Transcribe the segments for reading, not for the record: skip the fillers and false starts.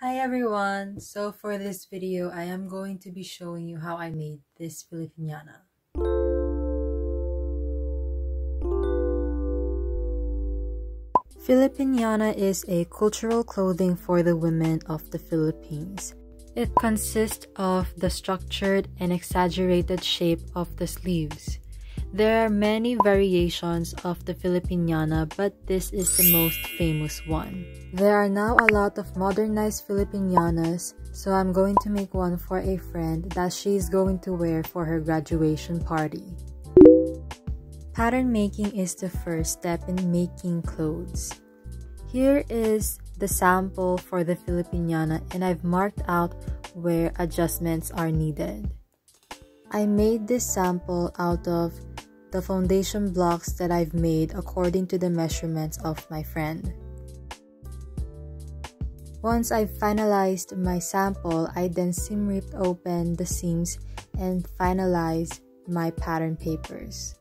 Hi everyone! So for this video, I am going to be showing you how I made this Filipiniana. Filipiniana is a cultural clothing for the women of the Philippines. It consists of the structured and exaggerated shape of the sleeves. There are many variations of the Filipiniana, but this is the most famous one. There are now a lot of modernized Filipinianas, so I'm going to make one for a friend that she is going to wear for her graduation party. Pattern making is the first step in making clothes. Here is the sample for the Filipiniana, and I've marked out where adjustments are needed. I made this sample out of the foundation blocks that I've made according to the measurements of my friend. Once I've finalized my sample, I then seam ripped open the seams and finalized my pattern papers.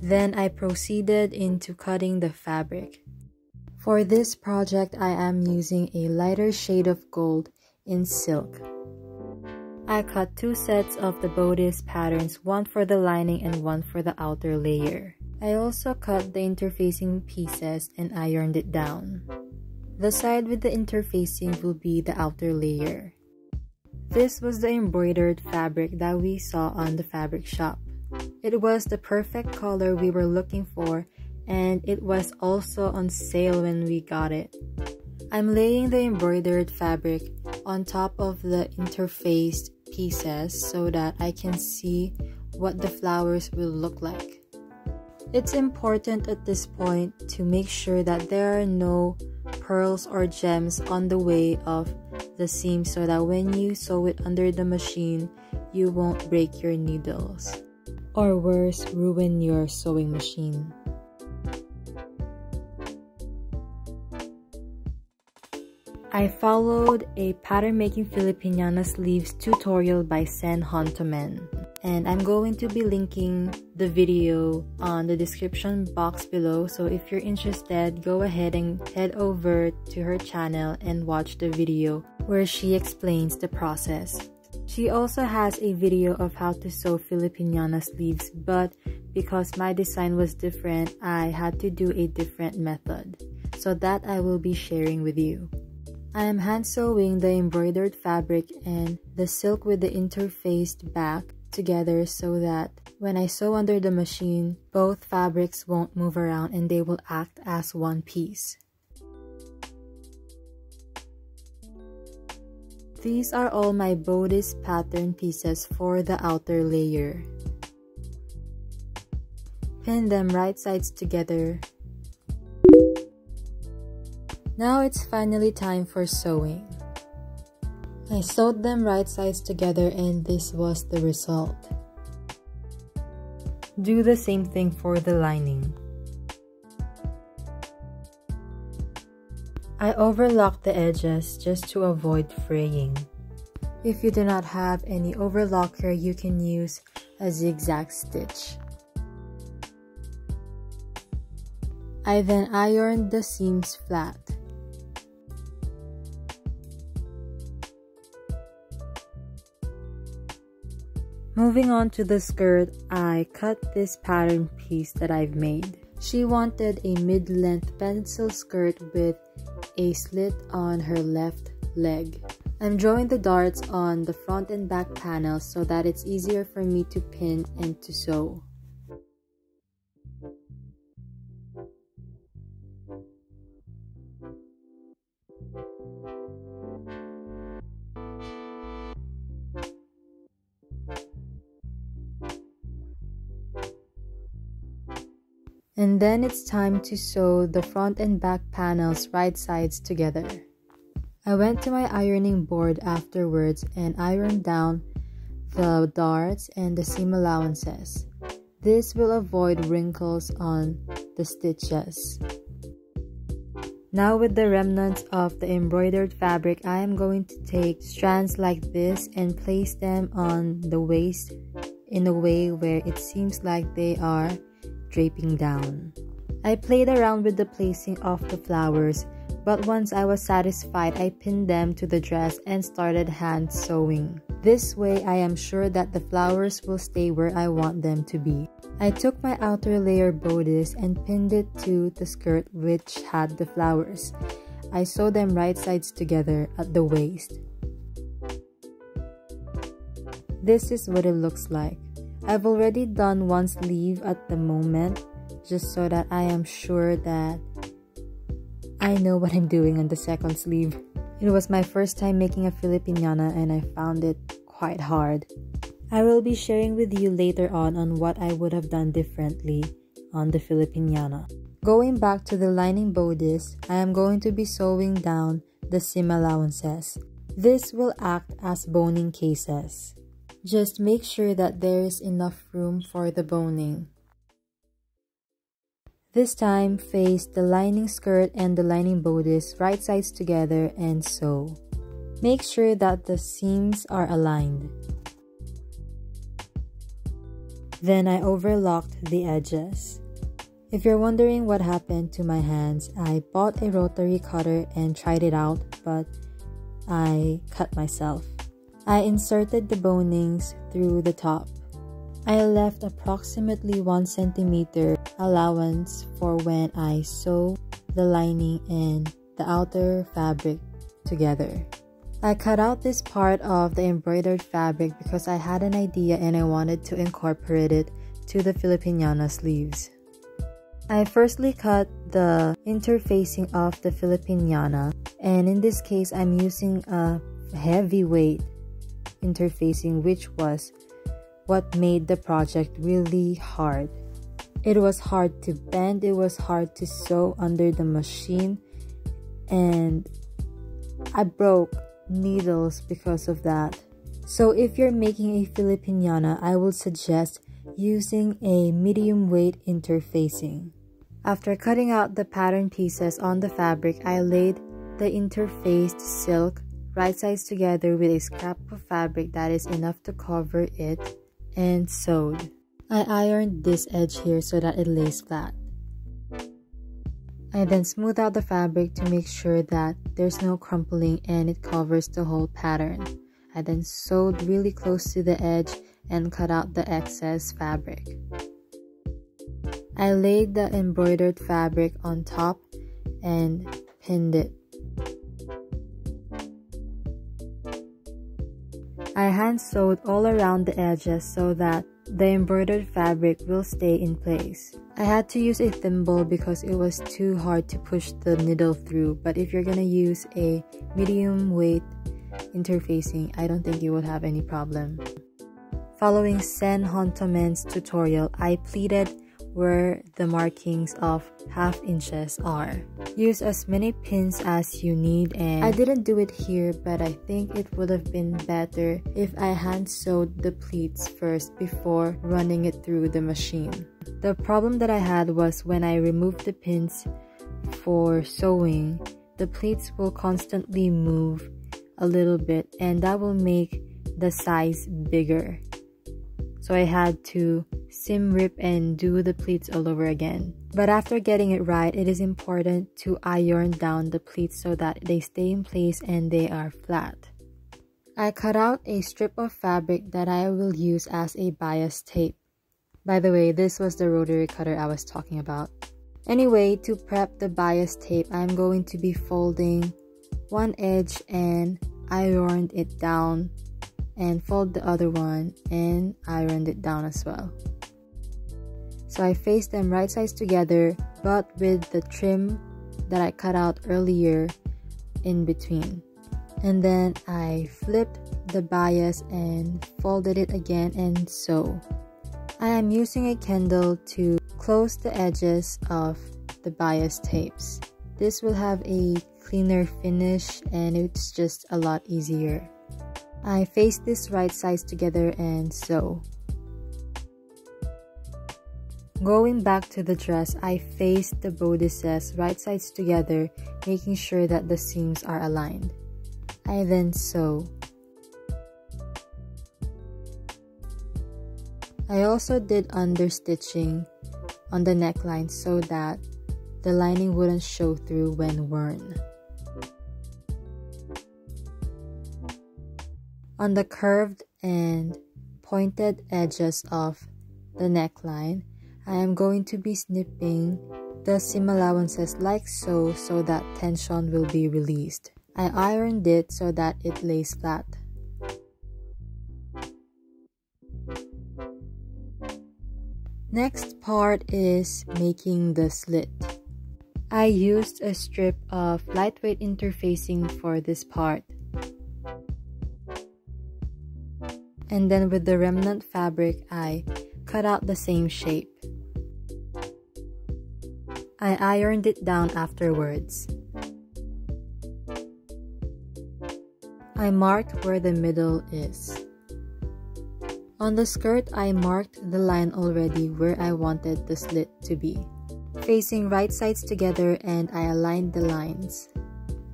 Then I proceeded into cutting the fabric. For this project, I am using a lighter shade of gold in silk. I cut two sets of the bodice patterns, one for the lining and one for the outer layer. I also cut the interfacing pieces and ironed it down. The side with the interfacing will be the outer layer. This was the embroidered fabric that we saw on the fabric shop. It was the perfect color we were looking for, and it was also on sale when we got it. I'm laying the embroidered fabric on top of the interfaced pieces so that I can see what the flowers will look like. It's important at this point to make sure that there are no pearls or gems on the way of the seam so that when you sew it under the machine, you won't break your needles. Or worse, ruin your sewing machine. I followed a pattern making Filipiniana sleeves tutorial by Cen Hontomin, and I'm going to be linking the video on the description box below, so if you're interested, go ahead and head over to her channel and watch the video where she explains the process. She also has a video of how to sew Filipiniana sleeves, but because my design was different, I had to do a different method. So that I will be sharing with you. I am hand sewing the embroidered fabric and the silk with the interfaced back together so that when I sew under the machine, both fabrics won't move around and they will act as one piece. These are all my bodice pattern pieces for the outer layer. Pin them right sides together. Now it's finally time for sewing. I sewed them right sides together and this was the result. Do the same thing for the lining. I overlock the edges just to avoid fraying. If you do not have any overlocker, you can use a zigzag stitch. I then ironed the seams flat. Moving on to the skirt, I cut this pattern piece that I've made. She wanted a mid-length pencil skirt with a slit on her left leg. I'm drawing the darts on the front and back panel so that it's easier for me to pin and to sew. And then it's time to sew the front and back panels right sides together. I went to my ironing board afterwards and ironed down the darts and the seam allowances. This will avoid wrinkles on the stitches. Now with the remnants of the embroidered fabric, I am going to take strands like this and place them on the waist in a way where it seems like they are draping down. I played around with the placing of the flowers, but once I was satisfied, I pinned them to the dress and started hand sewing. This way, I am sure that the flowers will stay where I want them to be. I took my outer layer bodice and pinned it to the skirt which had the flowers. I sewed them right sides together at the waist. This is what it looks like. I've already done one sleeve at the moment, just so that I am sure that I know what I'm doing on the second sleeve. It was my first time making a Filipiniana and I found it quite hard. I will be sharing with you later on what I would have done differently on the Filipiniana. Going back to the lining bodice, I am going to be sewing down the seam allowances. This will act as boning cases. Just make sure that there is enough room for the boning. This time, face the lining skirt and the lining bodice right sides together and sew. Make sure that the seams are aligned. Then I overlocked the edges. If you're wondering what happened to my hands, I bought a rotary cutter and tried it out, but I cut myself. I inserted the bonings through the top. I left approximately 1 centimeter allowance for when I sew the lining and the outer fabric together. I cut out this part of the embroidered fabric because I had an idea and I wanted to incorporate it to the Filipiniana sleeves. I firstly cut the interfacing of the Filipiniana, and in this case I'm using a heavyweight interfacing, which was what made the project really hard. It was hard to bend, it was hard to sew under the machine, and I broke needles because of that. So if you're making a Filipiniana, I will suggest using a medium weight interfacing. After cutting out the pattern pieces on the fabric, I laid the interfaced silk right sides together with a scrap of fabric that is enough to cover it, and sewed. I ironed this edge here so that it lays flat. I then smoothed out the fabric to make sure that there's no crumpling and it covers the whole pattern. I then sewed really close to the edge and cut out the excess fabric. I laid the embroidered fabric on top and pinned it. I hand sewed all around the edges so that the embroidered fabric will stay in place. I had to use a thimble because it was too hard to push the needle through, but if you're gonna use a medium weight interfacing, I don't think you would have any problem. Following Cen Hontomin's tutorial, I pleated where the markings of ½ inches are. Use as many pins as you need, and I didn't do it here, but I think it would have been better if I hand sewed the pleats first before running it through the machine. The problem that I had was when I removed the pins for sewing, the pleats will constantly move a little bit and that will make the size bigger. So I had to seam rip and do the pleats all over again. But after getting it right, it is important to iron down the pleats so that they stay in place and they are flat. I cut out a strip of fabric that I will use as a bias tape. By the way, this was the rotary cutter I was talking about. Anyway, to prep the bias tape, I'm going to be folding one edge and ironed it down, and fold the other one and ironed it down as well. So I faced them right sides together, but with the trim that I cut out earlier in between. And then I flipped the bias and folded it again and sew. I am using a Kindle to close the edges of the bias tapes. This will have a cleaner finish and it's just a lot easier. I faced this right sides together and sew. Going back to the dress, I faced the bodice's right sides together, making sure that the seams are aligned. I then sew. I also did understitching on the neckline so that the lining wouldn't show through when worn. On the curved and pointed edges of the neckline, I am going to be snipping the seam allowances like so, so that tension will be released. I ironed it so that it lays flat. Next part is making the slit. I used a strip of lightweight interfacing for this part. And then with the remnant fabric, I cut out the same shape. I ironed it down afterwards. I marked where the middle is. On the skirt, I marked the line already where I wanted the slit to be. Facing right sides together, and I aligned the lines.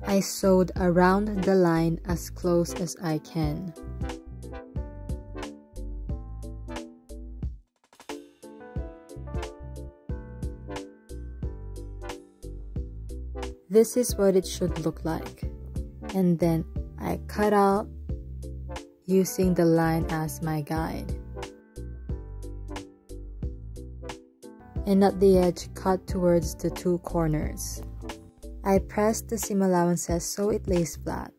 I sewed around the line as close as I can. This is what it should look like. And then I cut out using the line as my guide. And at the edge, cut towards the two corners. I pressed the seam allowances so it lays flat.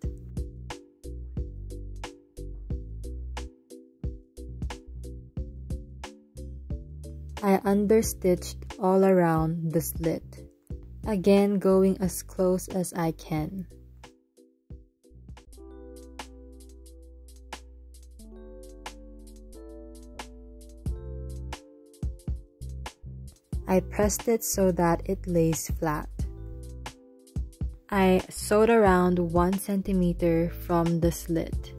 I understitched all around the slit. Again, going as close as I can. I pressed it so that it lays flat. I sewed around 1 centimeter from the slit.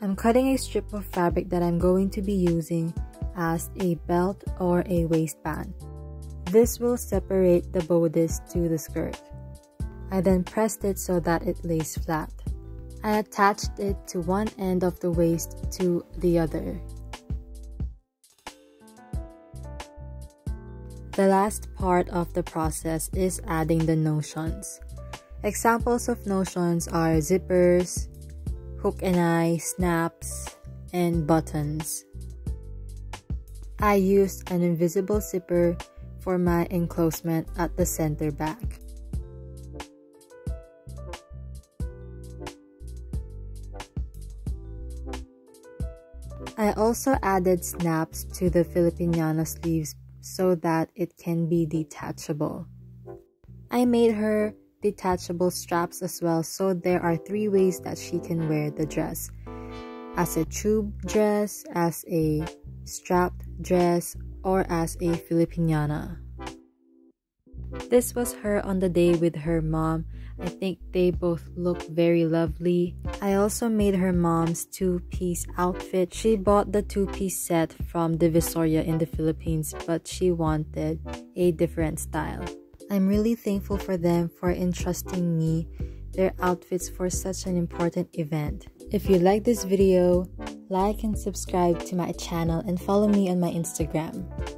I'm cutting a strip of fabric that I'm going to be using as a belt or a waistband. This will separate the bodice to the skirt. I then pressed it so that it lays flat. I attached it to one end of the waist to the other. The last part of the process is adding the notions. Examples of notions are zippers, hook and eye, snaps, and buttons. I used an invisible zipper for my enclosement at the center back. I also added snaps to the Filipiniana sleeves so that it can be detachable. I made her detachable straps as well, so there are 3 ways that she can wear the dress: as a tube dress, as a strapped dress, or as a Filipiniana. This was her on the day with her mom. I think they both look very lovely. I also made her mom's 2-piece outfit. She bought the 2-piece set from Divisoria in the Philippines, but she wanted a different style. I'm really thankful for them for entrusting me their outfits for such an important event. If you like this video, like and subscribe to my channel and follow me on my Instagram.